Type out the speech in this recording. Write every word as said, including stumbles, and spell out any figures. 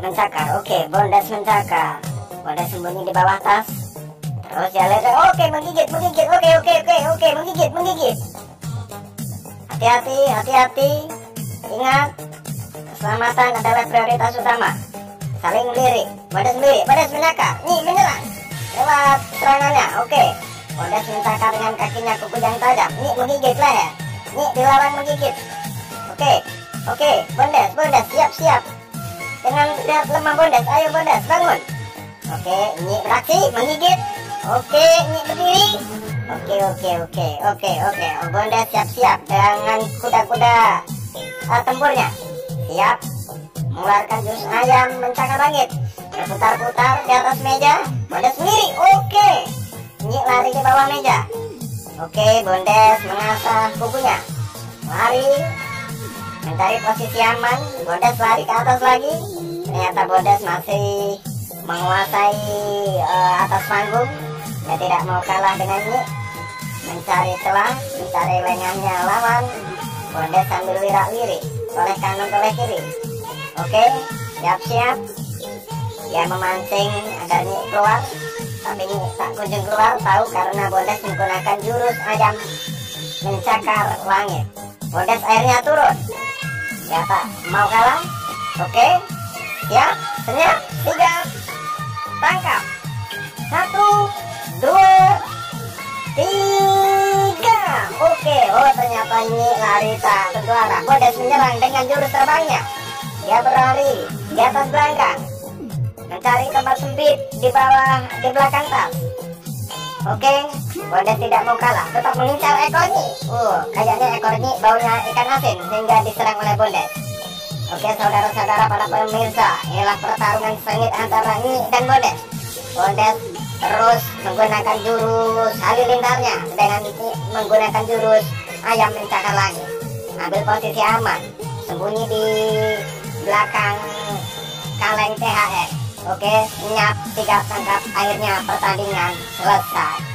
mencakar. Oke, Bondes mencakar. Bondes sembunyi di bawah tas. Terus jalan. Oke, menggigit, menggigit. Oke, oke, oke, oke, menggigit, menggigit. Hati-hati, hati-hati. Ingat, keselamatan adalah prioritas utama. Saling melirik. Bondes melirik, Bondes mencakar. Nih, menyerang. Lewat serangannya. Oke. Bondes mencakar dengan kakinya kuku yang tajam. Nih, menggigit leher. Nih, dilawan menggigit. Oke. Oke, Bondes, Bondes, siap-siap. Dengan lihat lemah Bondes, ayo Bondes, bangun. Oke, ini beraksi, menggigit. Oke, ini berdiri. Oke, oke, oke, oke, oke. Bondes siap-siap dengan kuda-kuda uh, tempurnya. Siap, mengeluarkan jurus ayam mencakar langit. Berputar-putar di atas meja, Bondes sendiri. Oke, ini lari ke bawah meja. Oke, Bondes mengasah kukunya. Lari. Mencari posisi aman, Bondes lari ke atas lagi. Ternyata Bondes masih menguasai uh, atas panggung. Dia tidak mau kalah dengan Nyik. Mencari celah, mencari lengannya lawan. Bondes sambil lirak-lirik, oleh kanan, oleh kiri. Oke, siap-siap. Dia memancing agar Nyik keluar. Tapi Nyik tak kunjung keluar, tahu karena Bondes menggunakan jurus ayam mencakar langit. Bondes akhirnya turun. Ya tak mau kalah. Oke, siap, senyap, tiga, tangkap, satu, dua, tiga. Oke, oh ternyata ini lari tak tentu arah. Bondes menyerang dengan jurus terbangnya. Dia berlari di atas belakang, mencari tempat sempit di bawah, di belakang tas. Oke, Bondes tidak mau kalah, tetap mengincar ekor Nyik. Uh, kayaknya ekor Nyik baunya ikan asin sehingga diserang oleh Bondes. Oke, saudara-saudara para pemirsa, inilah pertarungan sengit antara Nyik dan Bondes. Bondes terus menggunakan jurus halilintarnya dengan Nyik menggunakan jurus ayam mencakar langit. Ambil posisi aman, sembunyi di belakang kaleng T H R. Oke, senyap, tiga tangkap, akhirnya pertandingan selesai.